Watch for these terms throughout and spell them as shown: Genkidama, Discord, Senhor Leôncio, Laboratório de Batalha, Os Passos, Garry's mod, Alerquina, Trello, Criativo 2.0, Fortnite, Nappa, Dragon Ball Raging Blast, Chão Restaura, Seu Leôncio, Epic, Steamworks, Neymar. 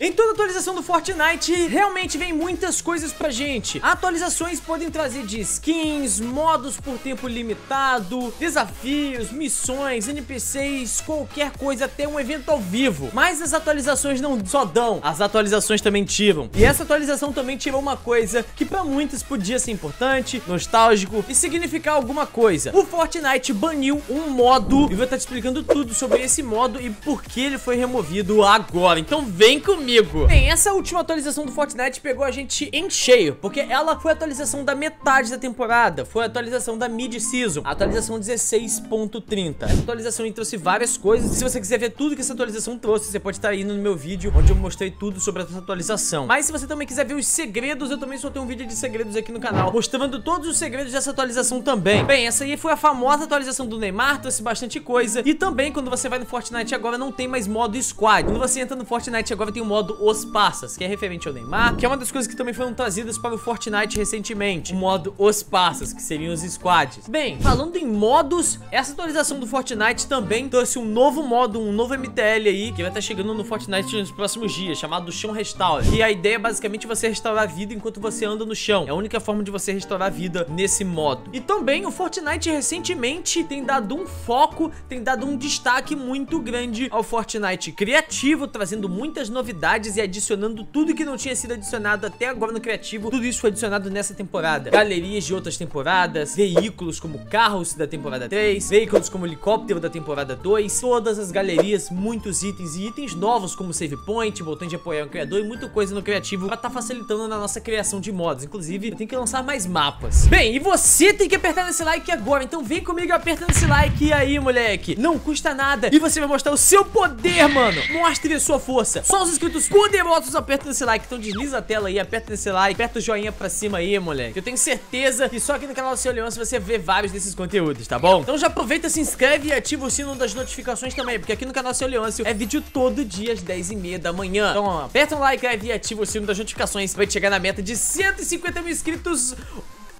Em toda atualização do Fortnite, realmente vem muitas coisas pra gente. Atualizações podem trazer de skins, modos por tempo limitado, desafios, missões, NPCs, qualquer coisa, até um evento ao vivo. Mas as atualizações não só dão, as atualizações também tiram. E essa atualização também tirou uma coisa que pra muitos podia ser importante, nostálgico e significar alguma coisa. O Fortnite baniu um modo, e vou estar te explicando tudo sobre esse modo e por que ele foi removido agora. Então vem comigo. Bem, essa última atualização do Fortnite pegou a gente em cheio, porque ela foi a atualização da metade da temporada, foi a atualização da mid-season, a atualização 16.30. Essa atualização trouxe várias coisas, se você quiser ver tudo que essa atualização trouxe, você pode estar aí no meu vídeo, onde eu mostrei tudo sobre essa atualização. Mas se você também quiser ver os segredos, eu também soltei um vídeo de segredos aqui no canal, mostrando todos os segredos dessa atualização também. Bem, essa aí foi a famosa atualização do Neymar, trouxe bastante coisa, e também quando você vai no Fortnite agora não tem mais modo squad. Quando você entra no Fortnite agora tem o modo Os Passos, que é referente ao Neymar, que é uma das coisas que também foram trazidas para o Fortnite recentemente, o modo Os Passos, que seriam os squads. Bem, falando em modos, essa atualização do Fortnite também trouxe um novo modo, um novo MTL aí, que vai estar chegando no Fortnite nos próximos dias, chamado Chão Restaura, e a ideia é basicamente você restaurar a vida enquanto você anda no chão. É a única forma de você restaurar a vida nesse modo. E também o Fortnite recentemente tem dado um foco, tem dado um destaque muito grande ao Fortnite criativo, trazendo muitas novidades e adicionando tudo que não tinha sido adicionado até agora no criativo. Tudo isso foi adicionado nessa temporada. Galerias de outras temporadas, veículos como carros da temporada 3, veículos como helicóptero da temporada 2, todas as galerias, muitos itens e itens novos como save point, botão de apoiar o criador e muita coisa no criativo pra tá facilitando na nossa criação de modos. Inclusive, eu tenho que lançar mais mapas. Bem, e você tem que apertar nesse like agora, então vem comigo apertando esse like. E aí, moleque, não custa nada e você vai mostrar o seu poder, mano. Mostre a sua força. Só os inscritos poderosos apertam esse like, então desliza a tela aí, aperta esse like, aperta o joinha pra cima aí, moleque. Eu tenho certeza que só aqui no canal do Seu Leôncio você vê vários desses conteúdos, tá bom? Então já aproveita, se inscreve e ativa o sino das notificações também, porque aqui no canal do Seu Leôncio é vídeo todo dia às 10h30 da manhã. Então ó, aperta o like aí e ativa o sino das notificações, vai chegar na meta de 150 mil inscritos...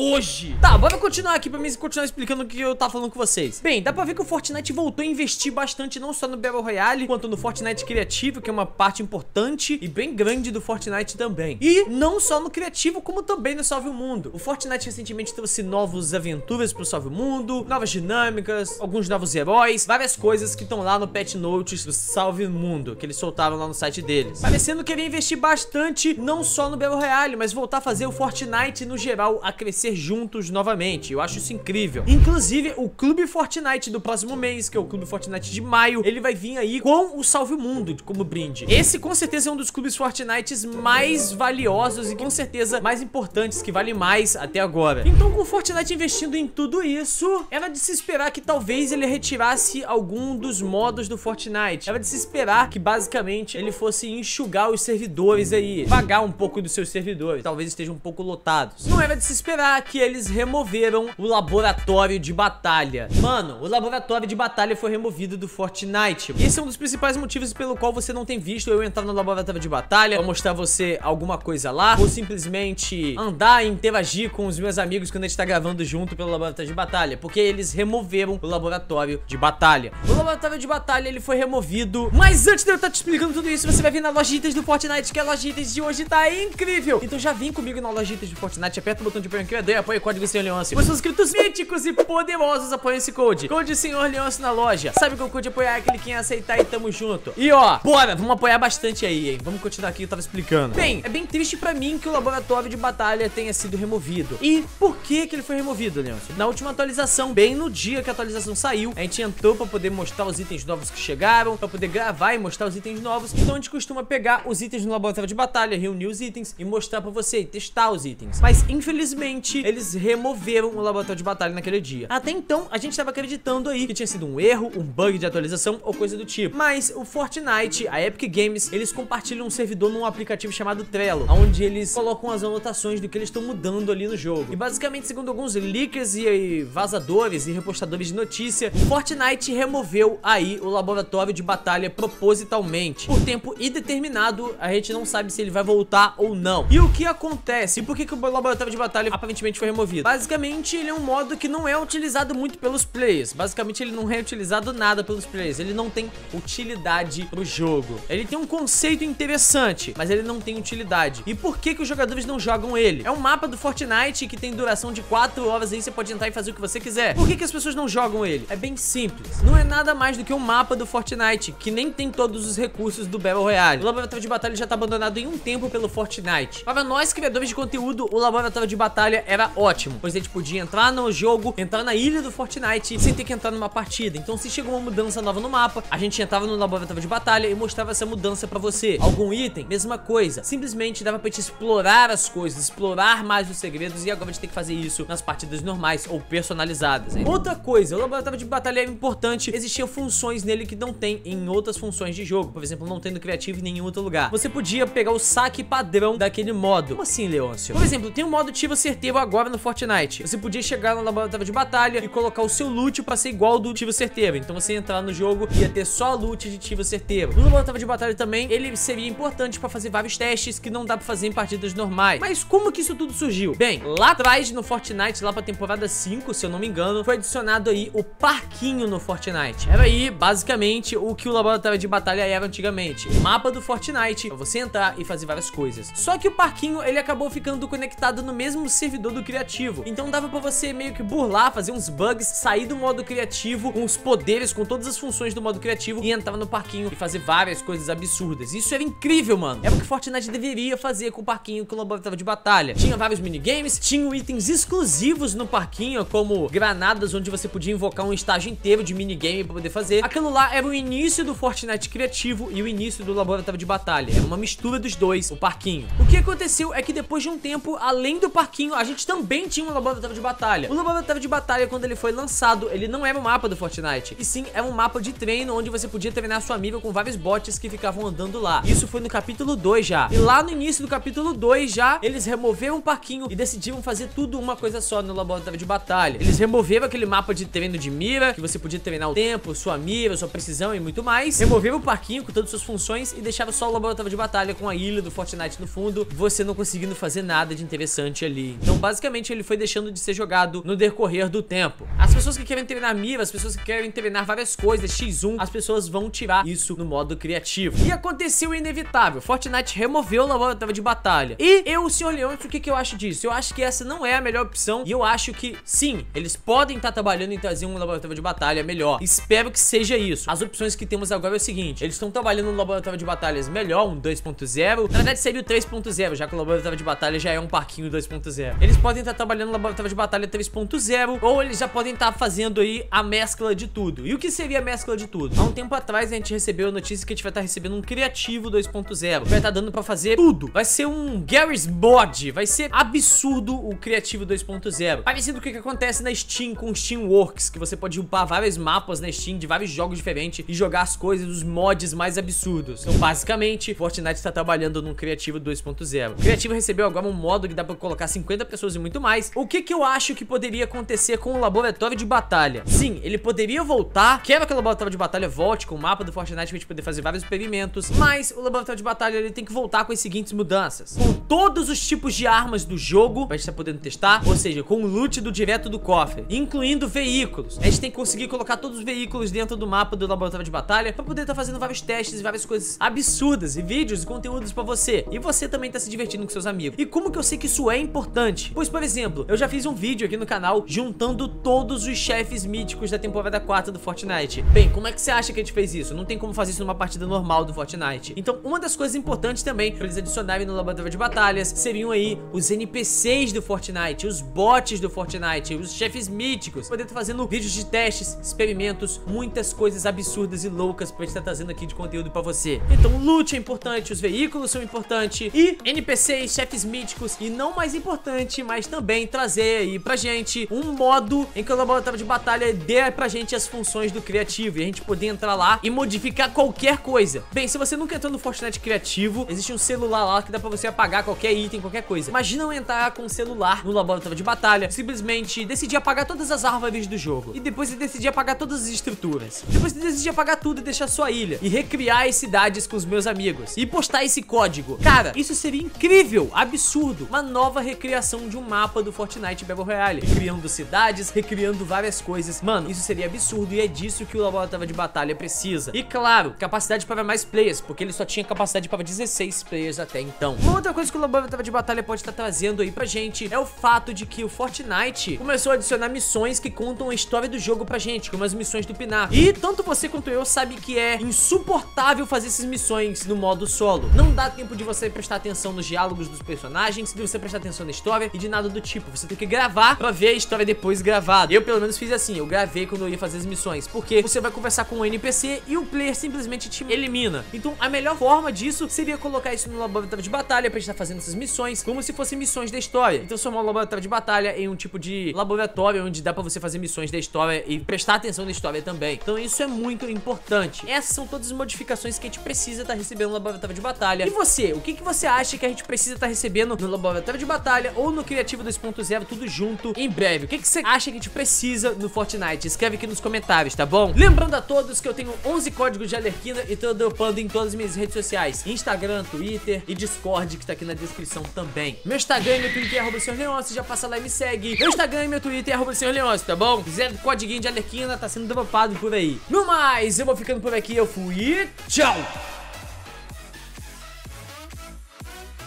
hoje. Tá, bora continuar aqui pra mim continuar explicando o que eu tava falando com vocês. Bem, dá pra ver que o Fortnite voltou a investir bastante, não só no Battle Royale, quanto no Fortnite Criativo, que é uma parte importante e bem grande do Fortnite também. E não só no Criativo, como também no Salve o Mundo. O Fortnite recentemente trouxe novas aventuras pro Salve o Mundo, novas dinâmicas, alguns novos heróis, várias coisas que estão lá no patch notes do Salve o Mundo, que eles soltaram lá no site deles. Parecendo querer investir bastante, não só no Battle Royale, mas voltar a fazer o Fortnite no geral a crescer juntos novamente. Eu acho isso incrível. Inclusive, o Clube Fortnite do próximo mês, que é o Clube Fortnite de maio, ele vai vir aí com o Salve o Mundo como brinde. Esse com certeza é um dos clubes Fortnites mais valiosos e com certeza mais importantes, que vale mais até agora. Então, com o Fortnite investindo em tudo isso, era de se esperar que talvez ele retirasse algum dos modos do Fortnite. Era de se esperar que basicamente ele fosse enxugar os servidores aí, pagar um pouco dos seus servidores, talvez estejam um pouco lotados. Não era de se esperar que eles removeram o Laboratório de Batalha. Mano, o Laboratório de Batalha foi removido do Fortnite. Esse é um dos principais motivos pelo qual você não tem visto eu entrar no Laboratório de Batalha pra mostrar você alguma coisa lá, ou simplesmente andar e interagir com os meus amigos quando a gente tá gravando junto pelo Laboratório de Batalha, porque eles removeram o Laboratório de Batalha. O Laboratório de Batalha, ele foi removido, mas antes de eu estar te explicando tudo isso, você vai vir na loja de itens do Fortnite, que a loja de itens de hoje tá incrível. Então já vem comigo na loja de itens do Fortnite, aperta o botão de branqueira, apoia o código Senhor Leôncio. Os inscritos míticos e poderosos apoiam esse code. Code Senhor Leôncio na loja. Sabe que o code apoiar, clique em aceitar e tamo junto. E ó, bora, vamos apoiar bastante aí, hein. Vamos continuar aqui, eu tava explicando. Bem, é bem triste pra mim que o Laboratório de Batalha tenha sido removido. E por que que ele foi removido, Leôncio? Na última atualização, bem no dia que a atualização saiu, a gente entrou pra poder mostrar os itens novos que chegaram, pra poder gravar e mostrar os itens novos. Então a gente costuma pegar os itens no Laboratório de Batalha, reunir os itens e mostrar pra você, e testar os itens. Mas infelizmente eles removeram o Laboratório de Batalha naquele dia. Até então, a gente tava acreditando aí que tinha sido um erro, um bug de atualização ou coisa do tipo. Mas o Fortnite, a Epic Games, eles compartilham um servidor num aplicativo chamado Trello, onde eles colocam as anotações do que eles estão mudando ali no jogo. E basicamente, segundo alguns leakers e vazadores e repostadores de notícia, o Fortnite removeu aí o Laboratório de Batalha propositalmente. Por tempo indeterminado, a gente não sabe se ele vai voltar ou não. E o que acontece? E por que que o Laboratório de Batalha aparentemente recentemente foi removido. Basicamente, ele é um modo que não é utilizado muito pelos players. Basicamente, ele não é utilizado nada pelos players. Ele não tem utilidade pro jogo. Ele tem um conceito interessante, mas ele não tem utilidade. E por que que os jogadores não jogam ele? É um mapa do Fortnite que tem duração de 4 horas e você pode entrar e fazer o que você quiser. Por que que as pessoas não jogam ele? É bem simples. Não é nada mais do que um mapa do Fortnite, que nem tem todos os recursos do Battle Royale. O Laboratório de Batalha já tá abandonado em um tempo pelo Fortnite. Para nós, criadores de conteúdo, o Laboratório de Batalha era ótimo, pois a gente podia entrar no jogo, entrar na ilha do Fortnite, sem ter que entrar numa partida. Então, se chegou uma mudança nova no mapa, a gente entrava no Laboratório de Batalha e mostrava essa mudança pra você. Algum item, mesma coisa. Simplesmente dava pra gente explorar as coisas, explorar mais os segredos, e agora a gente tem que fazer isso nas partidas normais ou personalizadas. Hein? Outra coisa, o Laboratório de Batalha era importante, existiam funções nele que não tem em outras funções de jogo. Por exemplo, não tem no Criativo em nenhum outro lugar. Você podia pegar o saque padrão daquele modo. Como assim, Leôncio? Por exemplo, tem um modo tiro certeiro agora no Fortnite. Você podia chegar no Laboratório de Batalha e colocar o seu loot pra ser igual ao do tiro certeiro. Então você ia entrar no jogo e ia ter só loot de tiro certeiro. No Laboratório de Batalha também, ele seria importante pra fazer vários testes que não dá pra fazer em partidas normais. Mas como que isso tudo surgiu? Bem, lá atrás no Fortnite, lá pra temporada 5, se eu não me engano, foi adicionado aí o parquinho no Fortnite. Era aí, basicamente, o que o Laboratório de Batalha era antigamente. O mapa do Fortnite, pra você entrar e fazer várias coisas. Só que o parquinho, ele acabou ficando conectado no mesmo servidor do Criativo. Então dava pra você meio que burlar, fazer uns bugs, sair do modo Criativo, com os poderes, com todas as funções do modo Criativo, e entrar no parquinho e fazer várias coisas absurdas. Isso era incrível, mano. É o que Fortnite deveria fazer com o parquinho que o Laboratório de Batalha. Tinha vários minigames, tinham itens exclusivos no parquinho, como granadas, onde você podia invocar um estágio inteiro de minigame pra poder fazer. Aquilo lá era o início do Fortnite Criativo e o início do Laboratório de Batalha. Era uma mistura dos dois, o parquinho. O que aconteceu é que depois de um tempo, além do parquinho, a gente também tinha um Laboratório de Batalha. O Laboratório de Batalha, quando ele foi lançado, ele não era um mapa do Fortnite, e sim era um mapa de treino, onde você podia treinar sua amiga com vários bots que ficavam andando lá. Isso foi no capítulo 2 já. E lá no início do capítulo 2 já, eles removeram o parquinho e decidiram fazer tudo uma coisa só no Laboratório de Batalha. Eles removeram aquele mapa de treino de mira, que você podia treinar o tempo, sua mira, sua precisão e muito mais. Removeram o parquinho com todas as suas funções e deixaram só o Laboratório de Batalha com a ilha do Fortnite no fundo, você não conseguindo fazer nada de interessante ali. Então, basicamente, ele foi deixando de ser jogado no decorrer do tempo. As pessoas que querem treinar mira, as pessoas que querem treinar várias coisas, X1, as pessoas vão tirar isso no modo Criativo. E aconteceu o inevitável. Fortnite removeu o Laboratório de Batalha. E eu, Senhor Leôncio, o que que eu acho disso? Eu acho que essa não é a melhor opção, e eu acho que, sim, eles podem estar trabalhando em trazer um Laboratório de Batalha melhor. Espero que seja isso. As opções que temos agora é o seguinte: eles estão trabalhando no Laboratório de Batalhas melhor, um 2.0. Na verdade, seria o 3.0, já que o Laboratório de Batalha já é um parquinho 2.0. Eles podem estar trabalhando no Laboratório de Batalha 3.0, ou eles já podem estar fazendo aí a mescla de tudo. E o que seria a mescla de tudo? Há um tempo atrás a gente recebeu a notícia que a gente vai estar recebendo um Criativo 2.0. Vai estar dando pra fazer tudo. Vai ser um Garry's mod. Vai ser absurdo o Criativo 2.0. Parecido com o que acontece na Steam com o Steamworks, que você pode upar vários mapas na Steam de vários jogos diferentes e jogar as coisas, os mods mais absurdos. Então, basicamente, Fortnite está trabalhando num Criativo 2.0. O Criativo recebeu agora um modo que dá pra colocar 50 pessoas e muito mais. O que que eu acho que poderia acontecer com o Laboratório de Batalha? Sim, ele poderia voltar. Quero que o Laboratório de Batalha volte com o mapa do Fortnite pra gente poder fazer vários experimentos, mas o Laboratório de Batalha, ele tem que voltar com as seguintes mudanças: com todos os tipos de armas do jogo pra gente tá podendo testar, ou seja, com o loot do direto do cofre, incluindo veículos. A gente tem que conseguir colocar todos os veículos dentro do mapa do Laboratório de Batalha pra poder estar fazendo vários testes e várias coisas absurdas, e vídeos e conteúdos pra você, e você também tá se divertindo com seus amigos. E como que eu sei que isso é importante? Pois, por exemplo, eu já fiz um vídeo aqui no canal juntando todos os chefes míticos da temporada 4 do Fortnite. Bem, como é que você acha que a gente fez isso? Não tem como fazer isso numa partida normal do Fortnite. Então, uma das coisas importantes também pra eles adicionarem no Laboratório de Batalhas seriam aí os NPCs do Fortnite, os bots do Fortnite, os chefes míticos. Poder estar fazendo vídeos de testes, experimentos, muitas coisas absurdas e loucas pra gente estar trazendo aqui de conteúdo pra você. Então, o loot é importante, os veículos são importantes, e NPCs, chefes míticos, e não mais importante, mas também trazer aí pra gente um modo em que o Laboratório de Batalha dê pra gente as funções do Criativo, e a gente poder entrar lá e modificar qualquer coisa. Bem, se você nunca entrou no Fortnite Criativo, existe um celular lá que dá pra você apagar qualquer item, qualquer coisa. Imagina eu entrar com o celular no Laboratório de Batalha, simplesmente decidir apagar todas as árvores do jogo, e depois decidir apagar todas as estruturas, depois decidir apagar tudo e deixar sua ilha, e recriar as cidades com os meus amigos, e postar esse código. Cara, isso seria incrível, absurdo, uma nova recriação de um mapa do Fortnite Battle Royale, criando cidades, recriando várias coisas. Mano, isso seria absurdo e é disso que o Laboratório de Batalha precisa. E claro, capacidade para mais players, porque ele só tinha capacidade para 16 players até então. Uma outra coisa que o Laboratório de Batalha pode estar trazendo aí pra gente é o fato de que o Fortnite começou a adicionar missões que contam a história do jogo pra gente, como as missões do Pinar. E tanto você quanto eu sabe que é insuportável fazer essas missões no modo solo. Não dá tempo de você prestar atenção nos diálogos dos personagens, de você prestar atenção na história e de nada do tipo. Você tem que gravar pra ver a história depois gravada. Eu pelo menos fiz assim, eu gravei quando eu ia fazer as missões, porque você vai conversar com um NPC e o player simplesmente te elimina. Então a melhor forma disso seria colocar isso no Laboratório de Batalha pra gente estar fazendo essas missões como se fossem missões da história. Então transformar o Laboratório de Batalha em um tipo de laboratório onde dá pra você fazer missões da história e prestar atenção na história também. Então isso é muito importante. Essas são todas as modificações que a gente precisa estar recebendo no Laboratório de Batalha. E você, o que que você acha que a gente precisa estar recebendo no Laboratório de Batalha ou no Criativo 2.0, tudo junto, em breve? O que que você acha que a gente precisa no Fortnite? Escreve aqui nos comentários, tá bom? Lembrando a todos que eu tenho 11 códigos de Alerquina e tô dropando em todas as minhas redes sociais, Instagram, Twitter e Discord, que tá aqui na descrição também. Meu Instagram e meu Twitter é @seurleoncio, já passa lá e me segue. Meu Instagram e meu Twitter é @seurleoncio, tá bom? Zero codiguinho de Alerquina, tá sendo dropado por aí. No mais, eu vou ficando por aqui, eu fui e tchau!